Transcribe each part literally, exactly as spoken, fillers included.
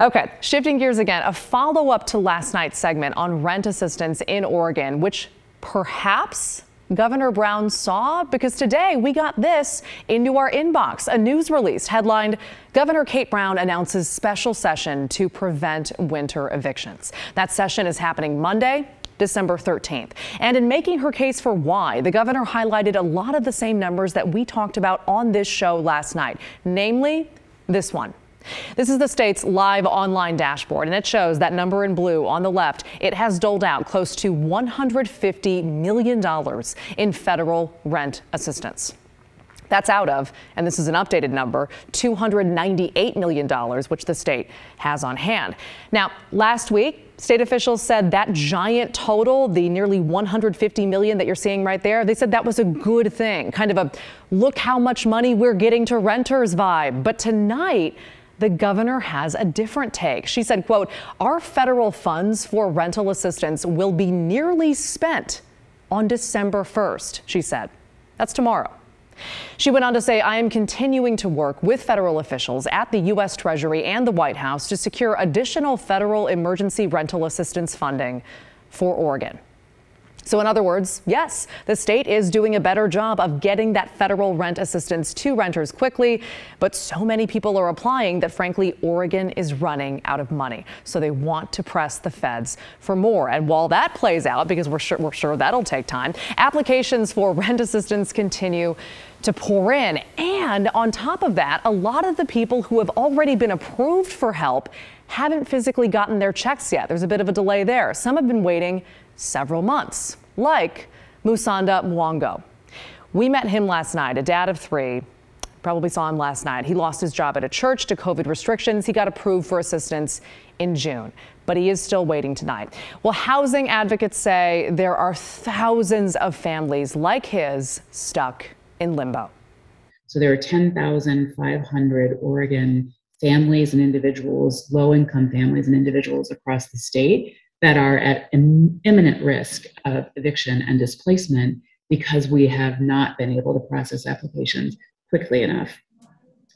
Okay, shifting gears again, a follow-up to last night's segment on rent assistance in Oregon, which perhaps Governor Brown saw, because today we got this into our inbox, a news release headlined, Governor Kate Brown announces special session to prevent winter evictions. That session is happening Monday, December thirteenth. And in making her case for why, the governor highlighted a lot of the same numbers that we talked about on this show last night, namely this one. This is the state's live online dashboard, and it shows that number in blue on the left. It has doled out close to one hundred fifty million dollars in federal rent assistance. That's out of, and this is an updated number, two hundred ninety-eight million dollars, which the state has on hand. Now, last week, state officials said that giant total, the nearly one hundred fifty million dollars that you're seeing right there, they said that was a good thing, kind of a look how much money we're getting to renters vibe. But tonight, the governor has a different take. She said, quote, our federal funds for rental assistance will be nearly spent on December first, she said. That's tomorrow. She went on to say, I am continuing to work with federal officials at the U S Treasury and the White House to secure additional federal emergency rental assistance funding for Oregon. So in other words, yes, the state is doing a better job of getting that federal rent assistance to renters quickly, but so many people are applying that, frankly, Oregon is running out of money. So they want to press the feds for more. And while that plays out, because we're sure, we're sure that'll take time, applications for rent assistance continue to pour in. And on top of that, a lot of the people who have already been approved for help haven't physically gotten their checks yet. There's a bit of a delay there. Some have been waiting several months, like Musanda Mwango. We met him last night, a dad of three. Probably saw him last night. He lost his job at a church to COVID restrictions. He got approved for assistance in June, but he is still waiting tonight. Well, housing advocates say there are thousands of families like his stuck in limbo. So there are ten thousand five hundred Oregon families and individuals, low-income families and individuals across the state that are at im- imminent risk of eviction and displacement because we have not been able to process applications quickly enough.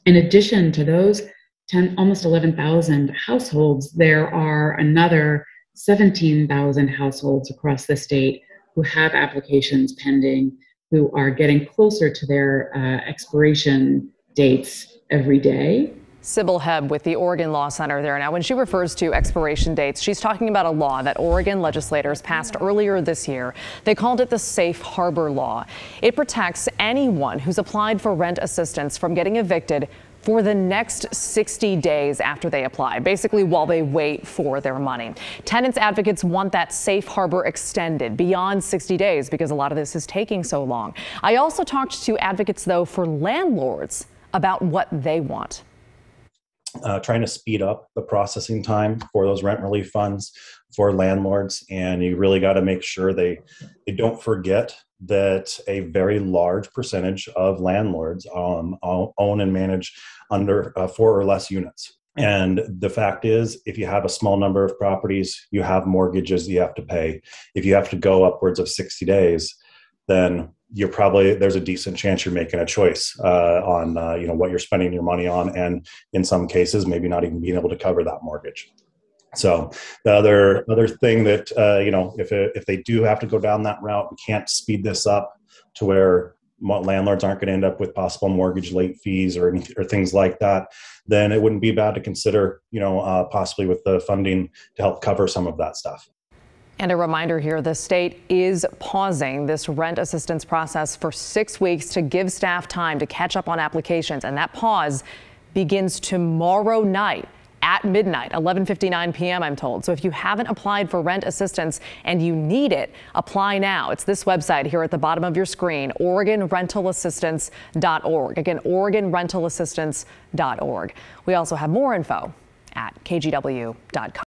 In addition to those ten, almost eleven thousand households, there are another seventeen thousand households across the state who have applications pending, who are getting closer to their uh, expiration dates every day. Sybil Hebb with the Oregon Law Center there. Now, when she refers to expiration dates, she's talking about a law that Oregon legislators passed earlier this year. They called it the Safe Harbor Law. It protects anyone who's applied for rent assistance from getting evicted for the next sixty days after they apply, basically while they wait for their money. Tenants advocates want that safe harbor extended beyond sixty days because a lot of this is taking so long. I also talked to advocates, though, for landlords about what they want. Uh, trying to speed up the processing time for those rent relief funds for landlords, and you really got to make sure they they don't forget that a very large percentage of landlords um, own and manage under uh, four or less units. And the fact is, if you have a small number of properties, you have mortgages you have to pay. If you have to go upwards of sixty days, then you're probably, there's a decent chance you're making a choice uh, on uh, you know, what you're spending your money on, and in some cases, maybe not even being able to cover that mortgage. So the other other thing that uh, you know, if it, if they do have to go down that route, we can't speed this up to where landlords aren't going to end up with possible mortgage late fees or or things like that. Then it wouldn't be bad to consider, you know, uh, possibly with the funding to help cover some of that stuff. And a reminder here, the state is pausing this rent assistance process for six weeks to give staff time to catch up on applications. And that pause begins tomorrow night at midnight, eleven fifty-nine p m I'm told. So if you haven't applied for rent assistance and you need it, apply now. It's this website here at the bottom of your screen, Oregon Rental Assistance dot org. Again, Oregon Rental Assistance dot org. We also have more info at K G W dot com.